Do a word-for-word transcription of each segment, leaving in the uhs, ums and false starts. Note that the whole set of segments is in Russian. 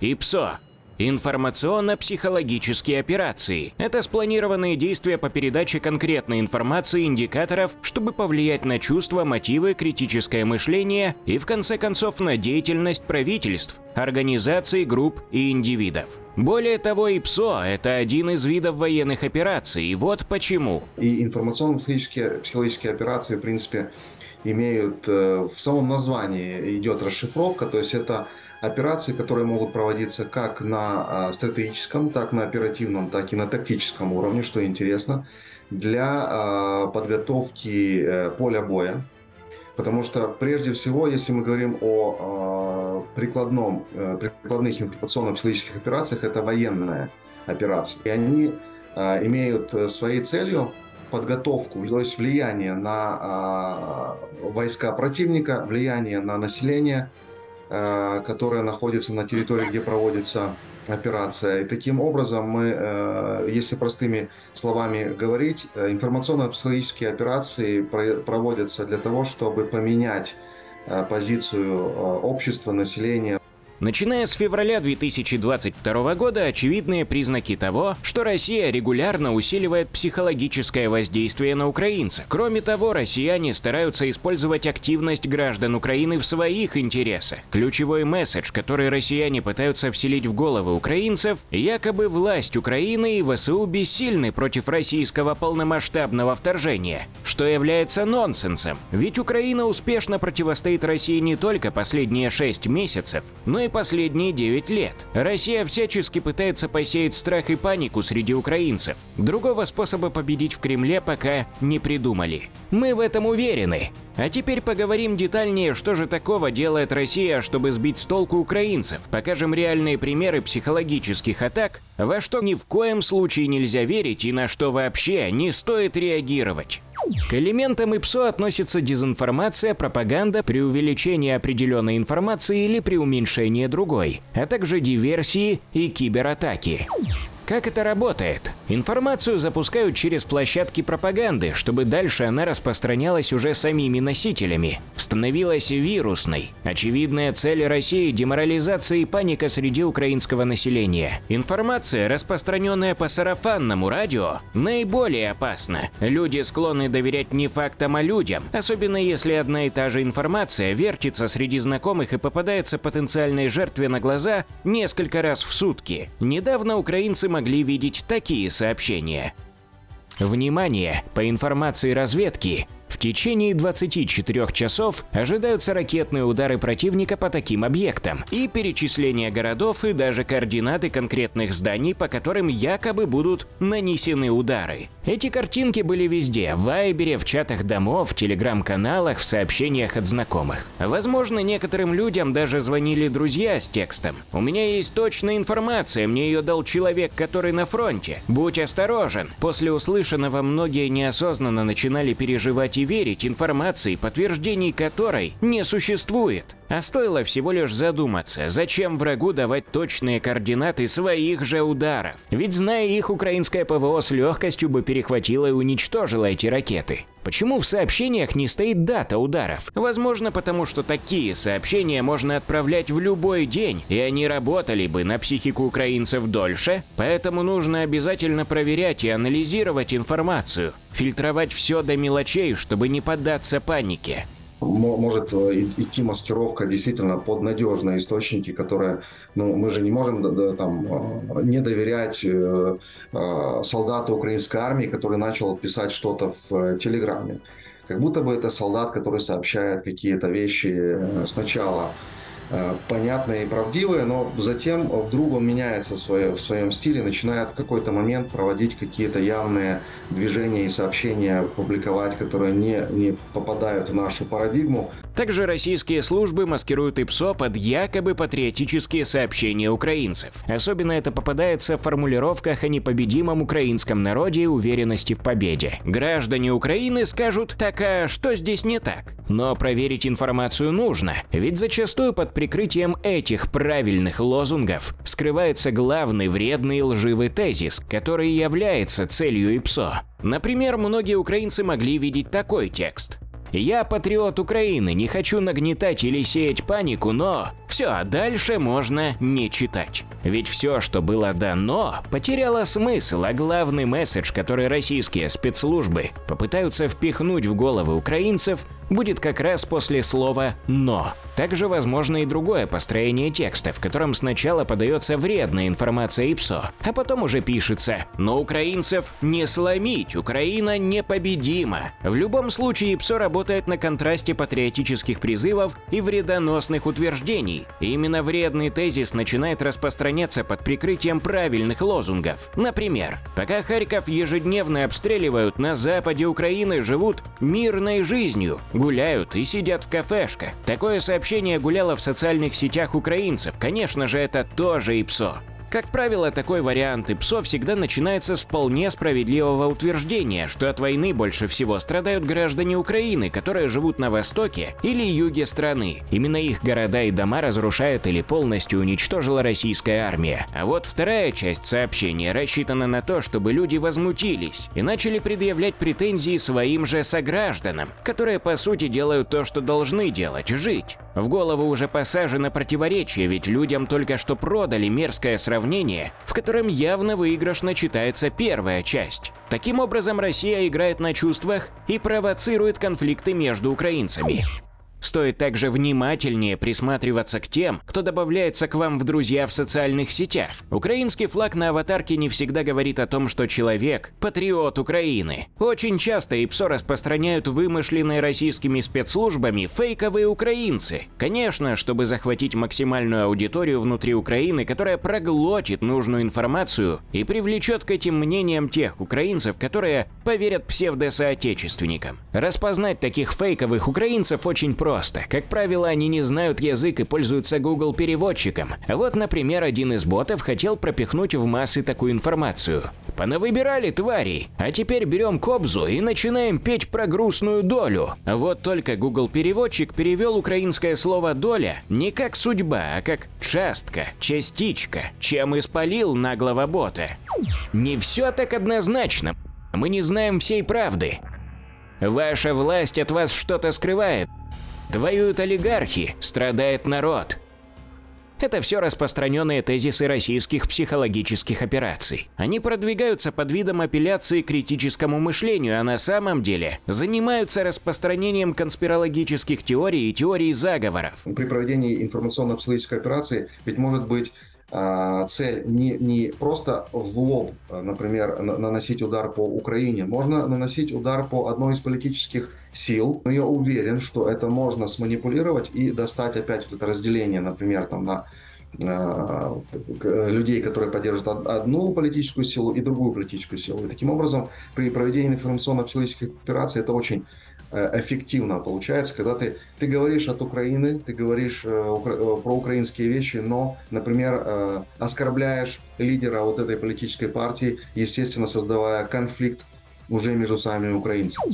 ИПСО. Информационно-психологические операции – это спланированные действия по передаче конкретной информации, индикаторов, чтобы повлиять на чувства, мотивы, критическое мышление и, в конце концов, на деятельность правительств, организаций, групп и индивидов. Более того, ИПСО – это один из видов военных операций, и вот почему. И информационно-психологические психологические операции, в принципе, имеют… в самом названии идет расшифровка, то есть это… операции, которые могут проводиться как на стратегическом, так на оперативном, так и на тактическом уровне, что интересно, для подготовки поля боя. Потому что, прежде всего, если мы говорим о прикладном, прикладных информационно-психологических операциях, это военные операции. И они имеют своей целью подготовку, то есть влияние на войска противника, влияние на население, которая находится на территории, где проводится операция. И таким образом мы, если простыми словами говорить, информационно-психологические операции проводятся для того, чтобы поменять позицию общества, населения. Начиная с февраля две тысячи двадцать второго года очевидные признаки того, что Россия регулярно усиливает психологическое воздействие на украинцев. Кроме того, россияне стараются использовать активность граждан Украины в своих интересах. Ключевой месседж, который россияне пытаются вселить в головы украинцев, якобы власть Украины и ВСУ бессильны против российского полномасштабного вторжения, что является нонсенсом. Ведь Украина успешно противостоит России не только последние шесть месяцев, но и последние девять лет. Россия всячески пытается посеять страх и панику среди украинцев. Другого способа победить в Кремле пока не придумали. Мы в этом уверены. А теперь поговорим детальнее, что же такого делает Россия, чтобы сбить с толку украинцев. Покажем реальные примеры психологических атак, во что ни в коем случае нельзя верить и на что вообще не стоит реагировать. К элементам ИПСО относятся дезинформация, пропаганда, преувеличение определенной информации или преуменьшение другой, а также диверсии и кибератаки. Как это работает? Информацию запускают через площадки пропаганды, чтобы дальше она распространялась уже самими носителями, становилась вирусной. Очевидная цель России – деморализация и паника среди украинского населения. Информация, распространенная по сарафанному радио, наиболее опасна. Люди склонны доверять не фактам, а людям, особенно если одна и та же информация вертится среди знакомых и попадается потенциальной жертве на глаза несколько раз в сутки. Недавно украинцы могли видеть такие сообщения. Внимание! По информации разведки, в течение двадцати четырёх часов ожидаются ракетные удары противника по таким объектам и перечисление городов и даже координаты конкретных зданий, по которым якобы будут нанесены удары. Эти картинки были везде – в Вайбере, в чатах домов, в телеграм-каналах, в сообщениях от знакомых. Возможно, некоторым людям даже звонили друзья с текстом: «У меня есть точная информация, мне ее дал человек, который на фронте. Будь осторожен». После услышанного многие неосознанно начинали переживать и верить информации, подтверждений которой не существует. А стоило всего лишь задуматься, зачем врагу давать точные координаты своих же ударов. Ведь, зная их, украинское ПВО с легкостью бы перехватило и уничтожило эти ракеты. Почему в сообщениях не стоит дата ударов? Возможно, потому что такие сообщения можно отправлять в любой день, и они работали бы на психику украинцев дольше, поэтому нужно обязательно проверять и анализировать информацию, фильтровать все до мелочей, чтобы не поддаться панике. Может идти маскировка действительно под надежные источники, которые, ну, мы же не можем там не доверять солдату украинской армии, который начал писать что-то в Телеграме. Как будто бы это солдат, который сообщает какие-то вещи сначала понятные и правдивые, но затем вдруг он меняется в, свое, в своем стиле, начинает в какой-то момент проводить какие-то явные движения и сообщения публиковать, которые не, не попадают в нашу парадигму. Также российские службы маскируют ИПСО под якобы патриотические сообщения украинцев. Особенно это попадается в формулировках о непобедимом украинском народе и уверенности в победе. Граждане Украины скажут: «Так а что здесь не так?» Но проверить информацию нужно, ведь зачастую под прикрытием этих правильных лозунгов скрывается главный вредный и лживый тезис, который является целью ИПСО. Например, многие украинцы могли видеть такой текст: Я патриот Украины, не хочу нагнетать или сеять панику, но все, дальше можно не читать. Ведь все, что было дано, потеряло смысл, а главный месседж, который российские спецслужбы попытаются впихнуть в головы украинцев, будет как раз после слова «но». Также возможно и другое построение текста, в котором сначала подается вредная информация ИПСО, а потом уже пишется «но украинцев не сломить, Украина непобедима». В любом случае ИПСО работает на контрасте патриотических призывов и вредоносных утверждений. И именно вредный тезис начинает распространяться под прикрытием правильных лозунгов. Например, пока Харьков ежедневно обстреливают, на западе Украины живут мирной жизнью, гуляют и сидят в кафешках. Такое сообщение гуляло в социальных сетях украинцев, конечно же, это тоже ИПСО. Как правило, такой вариант ИПСО всегда начинается с вполне справедливого утверждения, что от войны больше всего страдают граждане Украины, которые живут на востоке или юге страны. Именно их города и дома разрушает или полностью уничтожила российская армия. А вот вторая часть сообщения рассчитана на то, чтобы люди возмутились и начали предъявлять претензии своим же согражданам, которые по сути делают то, что должны делать – жить. В голову уже посажено противоречие, ведь людям только что продали мерзкое сравнение, в котором явно выигрышно читается первая часть. Таким образом, Россия играет на чувствах и провоцирует конфликты между украинцами. Стоит также внимательнее присматриваться к тем, кто добавляется к вам в друзья в социальных сетях. Украинский флаг на аватарке не всегда говорит о том, что человек – патриот Украины. Очень часто ИПСО распространяют вымышленные российскими спецслужбами фейковые украинцы. Конечно, чтобы захватить максимальную аудиторию внутри Украины, которая проглотит нужную информацию и привлечет к этим мнениям тех украинцев, которые поверят псевдосоотечественникам. Распознать таких фейковых украинцев очень просто. Просто. Как правило, они не знают язык и пользуются Google-переводчиком. А вот, например, один из ботов хотел пропихнуть в массы такую информацию. Понавыбирали тварей, а теперь берем кобзу и начинаем петь про грустную долю. Вот только Google-переводчик перевел украинское слово «доля» не как «судьба», а как «частка», «частичка», чем испалил наглого бота. Не все так однозначно. Мы не знаем всей правды. Ваша власть от вас что-то скрывает. Воюют олигархи, страдает народ. Это все распространенные тезисы российских психологических операций. Они продвигаются под видом апелляции к критическому мышлению, а на самом деле занимаются распространением конспирологических теорий и теорий заговоров. При проведении информационно-психологической операции ведь может быть а, цель не, не просто в лоб, например, наносить удар по Украине, можно наносить удар по одной из политических сил, но я уверен, что это можно сманипулировать и достать опять вот это разделение, например, там на э, людей, которые поддерживают одну политическую силу и другую политическую силу. И таким образом при проведении информационно-психологических операций это очень э, эффективно получается, когда ты, ты говоришь от Украины, ты говоришь э, укра про украинские вещи, но, например, э, оскорбляешь лидера вот этой политической партии, естественно, создавая конфликт уже между самими украинцами.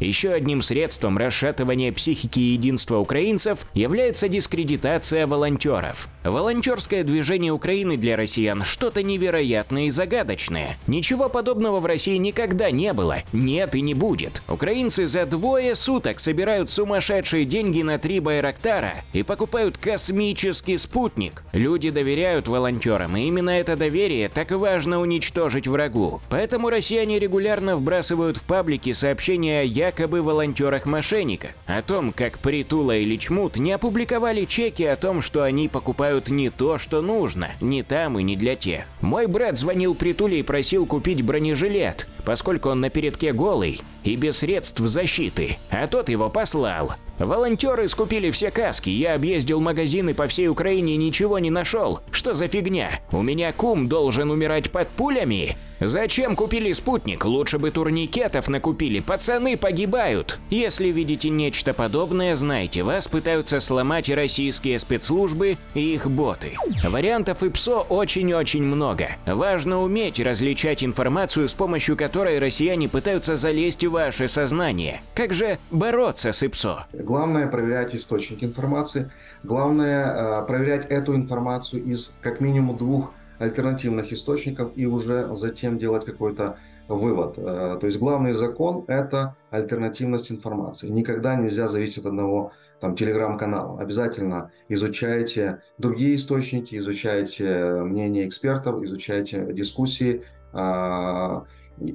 Еще одним средством расшатывания психики и единства украинцев является дискредитация волонтеров. Волонтерское движение Украины для россиян – что-то невероятное и загадочное. Ничего подобного в России никогда не было, нет и не будет. Украинцы за двое суток собирают сумасшедшие деньги на три Байрактара и покупают космический спутник. Люди доверяют волонтерам, и именно это доверие так важно уничтожить врагу. Поэтому россияне регулярно вбрасывают в паблики сообщения о якобы Якобы волонтерах-мошенниках, о том, как Притула или Чмут не опубликовали чеки о том, что они покупают не то, что нужно, не там и не для тех. Мой брат звонил Притуле и просил купить бронежилет, поскольку он на передке голый и без средств защиты, а тот его послал. Волонтеры скупили все каски, я объездил магазины по всей Украине и ничего не нашел. Что за фигня? У меня кум должен умирать под пулями? Зачем купили спутник? Лучше бы турникетов накупили, пацаны погибают. Если видите нечто подобное, знайте, вас пытаются сломать и российские спецслужбы, и их боты. Вариантов ИПСО очень-очень много. Важно уметь различать информацию, с помощью которой россияне пытаются залезть в ваше сознание. Как же бороться с ИПСО? Главное проверять источник информации, главное проверять эту информацию из как минимум двух альтернативных источников и уже затем делать какой-то вывод. То есть главный закон – это альтернативность информации. Никогда нельзя зависеть от одного там телеграм-канала. Обязательно изучайте другие источники, изучайте мнения экспертов, изучайте дискуссии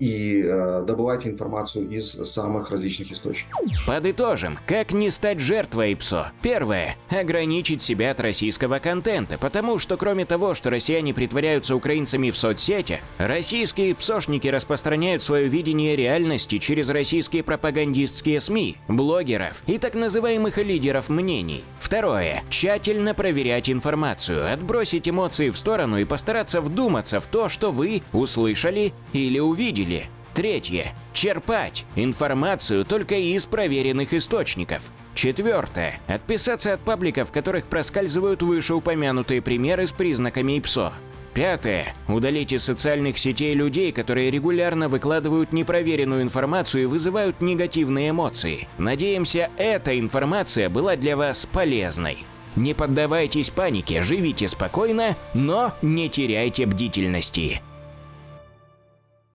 и добывайте информацию из самых различных источников. Подытожим, как не стать жертвой ИПСО. Первое. Ограничить себя от российского контента, потому что кроме того, что россияне притворяются украинцами в соцсетях, российские ИПСОшники распространяют свое видение реальности через российские пропагандистские СМИ, блогеров и так называемых лидеров мнений. Второе. Тщательно проверять информацию, отбросить эмоции в сторону и постараться вдуматься в то, что вы услышали или увидели. Видели. Третье. Черпать информацию только из проверенных источников. Четвертое. Отписаться от пабликов, в которых проскальзывают вышеупомянутые примеры с признаками ИПСО. Пятое. Удалите из социальных сетей людей, которые регулярно выкладывают непроверенную информацию и вызывают негативные эмоции. Надеемся, эта информация была для вас полезной. Не поддавайтесь панике, живите спокойно, но не теряйте бдительности.